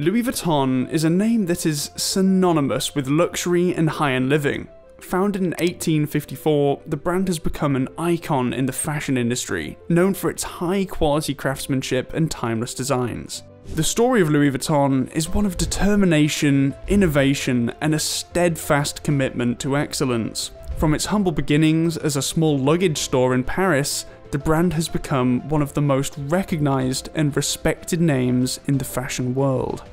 Louis Vuitton is a name that is synonymous with luxury and high-end living. Founded in 1854, the brand has become an icon in the fashion industry, known for its high-quality craftsmanship and timeless designs. The story of Louis Vuitton is one of determination, innovation, and a steadfast commitment to excellence. From its humble beginnings as a small luggage store in Paris, the brand has become one of the most recognized and respected names in the fashion world.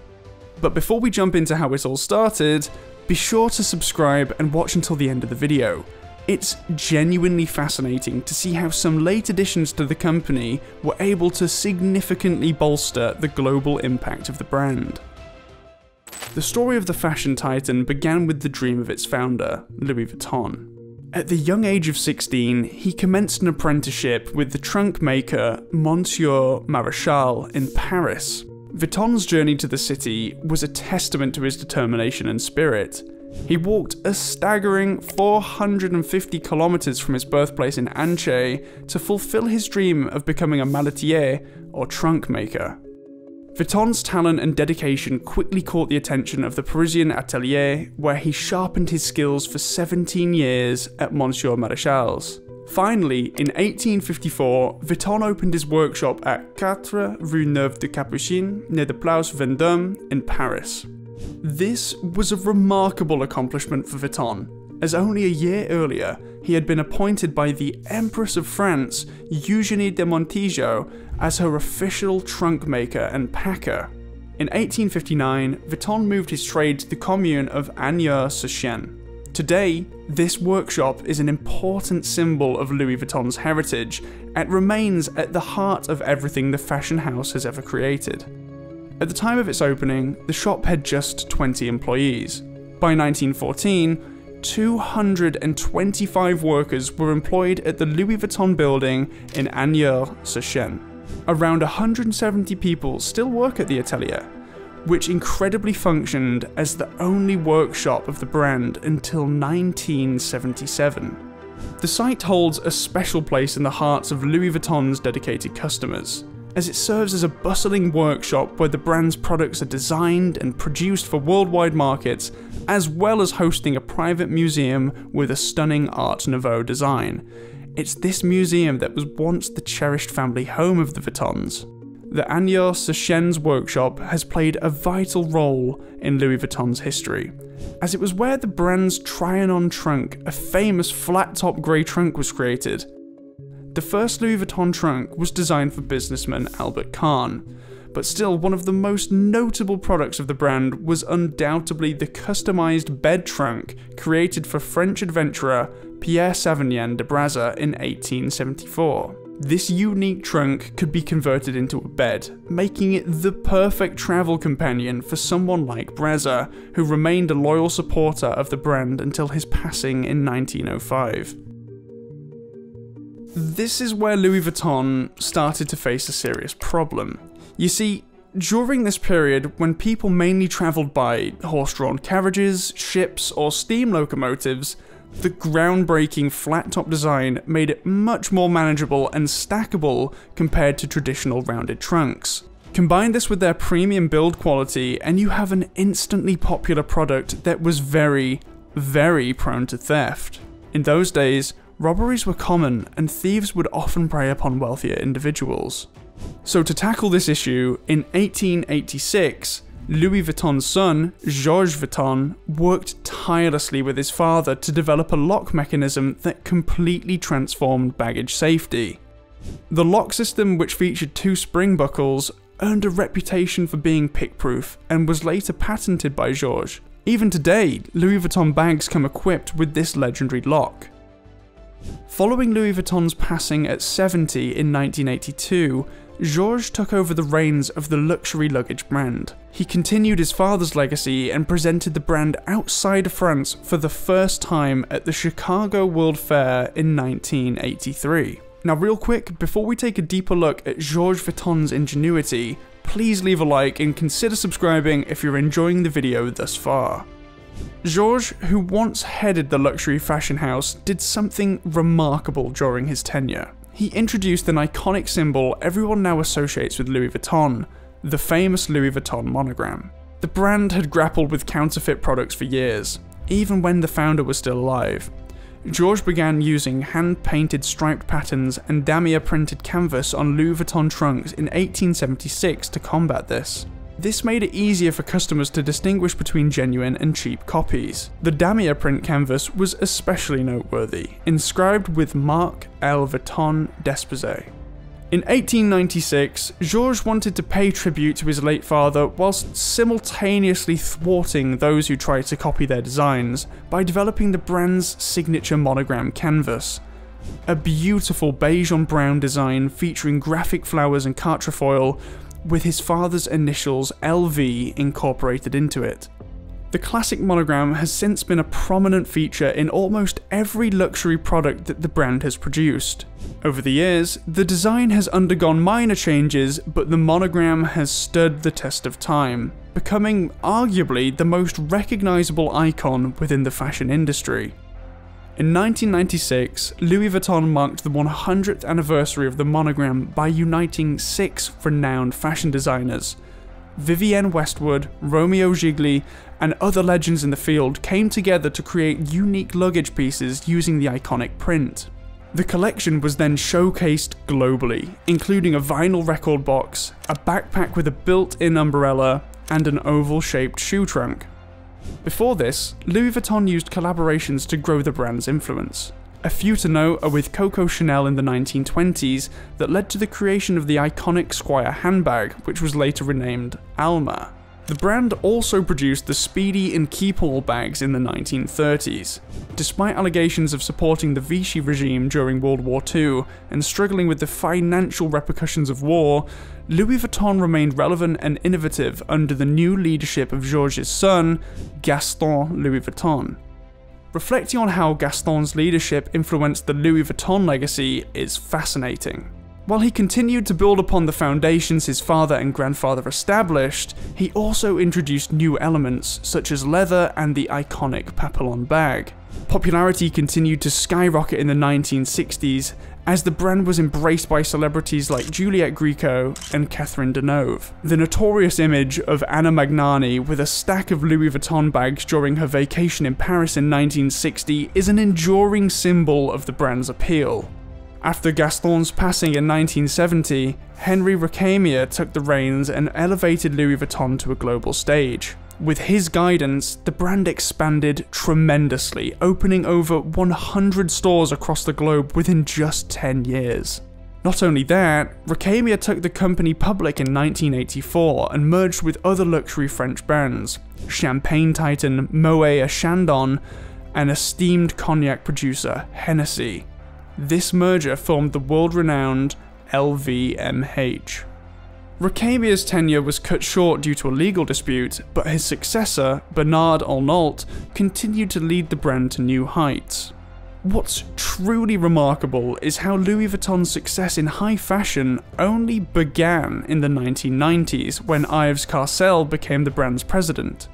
But before we jump into how it all started, be sure to subscribe and watch until the end of the video. It's genuinely fascinating to see how some late additions to the company were able to significantly bolster the global impact of the brand. The story of the fashion titan began with the dream of its founder, Louis Vuitton. At the young age of 16, he commenced an apprenticeship with the trunk maker Monsieur Maréchal in Paris. Vuitton's journey to the city was a testament to his determination and spirit. He walked a staggering 450 kilometers from his birthplace in Anche to fulfill his dream of becoming a maletier, or trunk maker. Vuitton's talent and dedication quickly caught the attention of the Parisian atelier, where he sharpened his skills for 17 years at Monsieur Maréchal's. Finally, in 1854, Vuitton opened his workshop at 4 Rue Neuve de Capucines, near the Place Vendôme in Paris. This was a remarkable accomplishment for Vuitton, as only a year earlier, he had been appointed by the Empress of France, Eugénie de Montijo, as her official trunk maker and packer. In 1859, Vuitton moved his trade to the commune of Asnières-sur-Seine. Today, this workshop is an important symbol of Louis Vuitton's heritage and remains at the heart of everything the fashion house has ever created. At the time of its opening, the shop had just 20 employees. By 1914, 225 workers were employed at the Louis Vuitton building in Asnières-sur-Seine. Around 170 people still work at the atelier, which incredibly functioned as the only workshop of the brand until 1977. The site holds a special place in the hearts of Louis Vuitton's dedicated customers, as it serves as a bustling workshop where the brand's products are designed and produced for worldwide markets, as well as hosting a private museum with a stunning Art Nouveau design. It's this museum that was once the cherished family home of the Vuittons. The Asnières-sur-Seine's workshop has played a vital role in Louis Vuitton's history, as it was where the brand's Tryonon trunk, a famous flat-top grey trunk, was created. The first Louis Vuitton trunk was designed for businessman Albert Kahn, but still one of the most notable products of the brand was undoubtedly the customised bed trunk created for French adventurer Pierre Savigny de Brazza in 1874. This unique trunk could be converted into a bed, making it the perfect travel companion for someone like Brazza, who remained a loyal supporter of the brand until his passing in 1905. This is where Louis Vuitton started to face a serious problem. You see, during this period, when people mainly travelled by horse-drawn carriages, ships, or steam locomotives, the groundbreaking flat-top design made it much more manageable and stackable compared to traditional rounded trunks. Combine this with their premium build quality, and you have an instantly popular product that was very, very prone to theft. In those days, robberies were common, and thieves would often prey upon wealthier individuals. So to tackle this issue, in 1886, Louis Vuitton's son, Georges Vuitton, worked tirelessly with his father to develop a lock mechanism that completely transformed baggage safety. The lock system, which featured two spring buckles, earned a reputation for being pick-proof and was later patented by Georges. Even today, Louis Vuitton bags come equipped with this legendary lock. Following Louis Vuitton's passing at 70 in 1982, Georges took over the reins of the luxury luggage brand. He continued his father's legacy and presented the brand outside of France for the first time at the Chicago World Fair in 1983. Now, real quick, before we take a deeper look at Georges Vuitton's ingenuity, please leave a like and consider subscribing if you're enjoying the video thus far. Georges, who once headed the luxury fashion house, did something remarkable during his tenure. He introduced an iconic symbol everyone now associates with Louis Vuitton, the famous Louis Vuitton monogram. The brand had grappled with counterfeit products for years, even when the founder was still alive. Georges began using hand-painted striped patterns and Damier printed canvas on Louis Vuitton trunks in 1876 to combat this. This made it easier for customers to distinguish between genuine and cheap copies. The Damier print canvas was especially noteworthy, inscribed with Marc L. Vuitton Desposé. In 1896, Georges wanted to pay tribute to his late father whilst simultaneously thwarting those who tried to copy their designs by developing the brand's signature monogram canvas. A beautiful beige on brown design featuring graphic flowers and cartrefoil with his father's initials LV incorporated into it. The classic monogram has since been a prominent feature in almost every luxury product that the brand has produced. Over the years, the design has undergone minor changes, but the monogram has stood the test of time, becoming arguably the most recognizable icon within the fashion industry. In 1996, Louis Vuitton marked the 100th anniversary of the monogram by uniting 6 renowned fashion designers. Vivienne Westwood, Romeo Gigli, and other legends in the field came together to create unique luggage pieces using the iconic print. The collection was then showcased globally, including a vinyl record box, a backpack with a built-in umbrella, and an oval-shaped shoe trunk. Before this, Louis Vuitton used collaborations to grow the brand's influence. A few to note are with Coco Chanel in the 1920s that led to the creation of the iconic Squire handbag, which was later renamed Alma. The brand also produced the Speedy and Keepall bags in the 1930s. Despite allegations of supporting the Vichy regime during World War II and struggling with the financial repercussions of war, Louis Vuitton remained relevant and innovative under the new leadership of Georges' son, Gaston Louis Vuitton. Reflecting on how Gaston's leadership influenced the Louis Vuitton legacy is fascinating. While he continued to build upon the foundations his father and grandfather established, he also introduced new elements such as leather and the iconic Papillon bag. Popularity continued to skyrocket in the 1960s as the brand was embraced by celebrities like Juliette Gréco and Catherine Deneuve. The notorious image of Anna Magnani with a stack of Louis Vuitton bags during her vacation in Paris in 1960 is an enduring symbol of the brand's appeal. After Gaston's passing in 1970, Henry Racamier took the reins and elevated Louis Vuitton to a global stage. With his guidance, the brand expanded tremendously, opening over 100 stores across the globe within just 10 years. Not only that, Racamier took the company public in 1984 and merged with other luxury French brands, champagne titan Moët & Chandon and esteemed cognac producer Hennessy. This merger formed the world-renowned LVMH. Racamier's tenure was cut short due to a legal dispute, but his successor, Bernard Arnault, continued to lead the brand to new heights. What's truly remarkable is how Louis Vuitton's success in high fashion only began in the 1990s when Yves Carcel became the brand's president.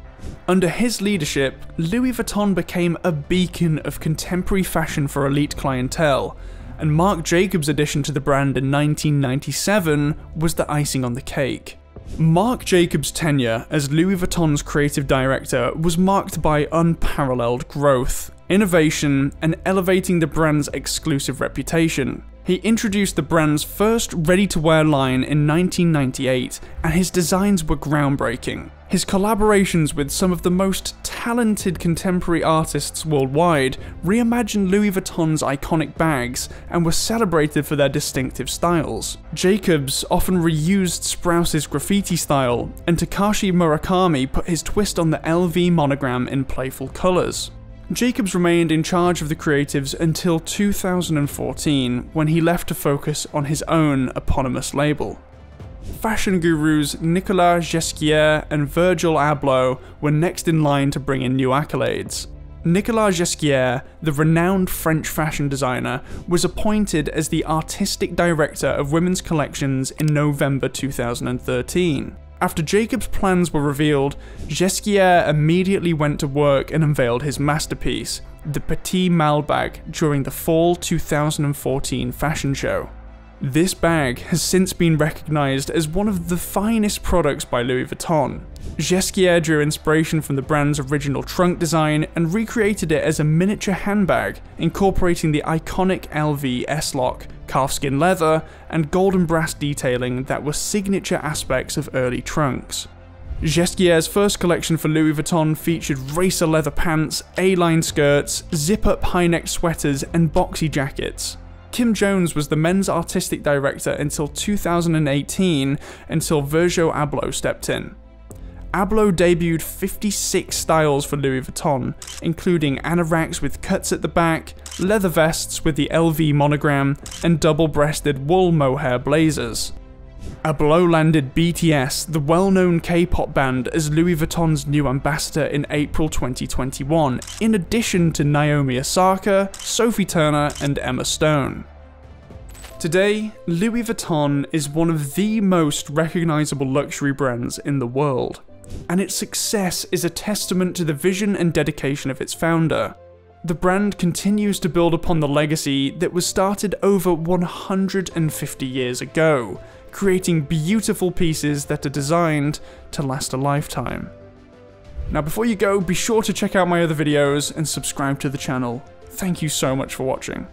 Under his leadership, Louis Vuitton became a beacon of contemporary fashion for elite clientele, and Marc Jacobs' addition to the brand in 1997 was the icing on the cake. Marc Jacobs' tenure as Louis Vuitton's creative director was marked by unparalleled growth, innovation, and elevating the brand's exclusive reputation. He introduced the brand's first ready-to-wear line in 1998, and his designs were groundbreaking. His collaborations with some of the most talented contemporary artists worldwide reimagined Louis Vuitton's iconic bags and were celebrated for their distinctive styles. Jacobs often reused Sprouse's graffiti style, and Takashi Murakami put his twist on the LV monogram in playful colors. Jacobs remained in charge of the creatives until 2014, when he left to focus on his own eponymous label. Fashion gurus Nicolas Ghesquière and Virgil Abloh were next in line to bring in new accolades. Nicolas Ghesquière, the renowned French fashion designer, was appointed as the artistic director of women's collections in November 2013. After Jacobs' plans were revealed, Ghesquière immediately went to work and unveiled his masterpiece, the Petit Mal bag, during the fall 2014 fashion show. This bag has since been recognized as one of the finest products by Louis Vuitton. Ghesquière drew inspiration from the brand's original trunk design and recreated it as a miniature handbag, incorporating the iconic LV S-lock, calfskin leather, and golden brass detailing that were signature aspects of early trunks. Ghesquière's first collection for Louis Vuitton featured racer leather pants, A-line skirts, zip-up high-neck sweaters, and boxy jackets. Kim Jones was the men's artistic director until 2018, until Virgil Abloh stepped in. Abloh debuted 56 styles for Louis Vuitton, including anoraks with cuts at the back, leather vests with the LV monogram, and double-breasted wool mohair blazers. Abloh landed BTS, the well-known K-pop band, as Louis Vuitton's new ambassador in April 2021, in addition to Naomi Osaka, Sophie Turner, and Emma Stone. Today, Louis Vuitton is one of the most recognizable luxury brands in the world, and its success is a testament to the vision and dedication of its founder. The brand continues to build upon the legacy that was started over 150 years ago, creating beautiful pieces that are designed to last a lifetime. Now before you go, be sure to check out my other videos and subscribe to the channel. Thank you so much for watching.